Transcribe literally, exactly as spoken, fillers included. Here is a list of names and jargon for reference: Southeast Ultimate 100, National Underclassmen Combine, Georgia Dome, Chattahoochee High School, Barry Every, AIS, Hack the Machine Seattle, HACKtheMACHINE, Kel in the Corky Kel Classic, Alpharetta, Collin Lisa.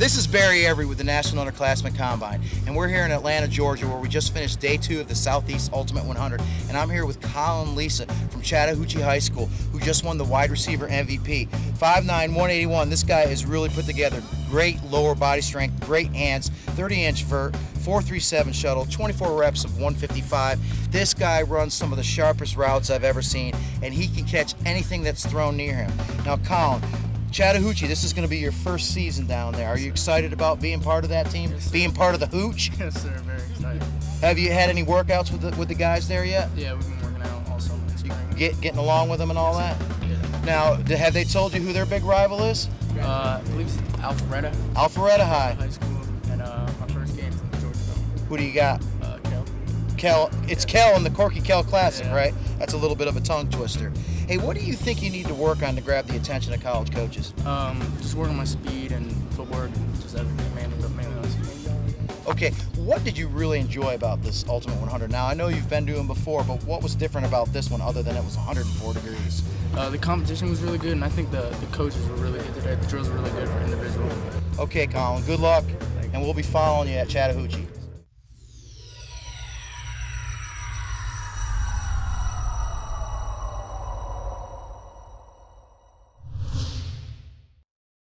This is Barry Every with the National Underclassmen Combine, and we're here in Atlanta, Georgia, where we just finished day two of the Southeast Ultimate one hundred, and I'm here with Collin Lisa from Chattahoochee High School, who just won the wide receiver M V P. five nine, one eighty-one, this guy is really put together. Great lower body strength, great hands, thirty inch vert, four three seven shuttle, twenty-four reps of one fifty-five. This guy runs some of the sharpest routes I've ever seen, and he can catch anything that's thrown near him. Now, Collin, Chattahoochee, this is going to be your first season down there. Are you excited about being part of that team? Yes, being part of the Hooch? Yes, sir. Very excited. Have you had any workouts with the, with the guys there yet? Yeah, we've been working out all summer. Get, getting along with them and all that? Yeah. Now, have they told you who their big rival is? Uh, I believe it's Alpharetta. Alpharetta High. High school. And uh, my first game's in the Georgia Dome. Who do you got? Uh, Kel. Kel. It's yeah. Kel in the Corky Kel Classic, yeah. Right? That's a little bit of a tongue twister. Hey, what do you think you need to work on to grab the attention of college coaches? Um, just work on my speed and footwork and just everything, man, but mainly on speed. Okay, what did you really enjoy about this Ultimate one hundred? Now, I know you've been to them before, but what was different about this one other than it was one hundred four degrees? Uh, the competition was really good, and I think the, the coaches were really good today. The drills were really good for individual. Okay, Collin, good luck, and we'll be following you at Chattahoochee.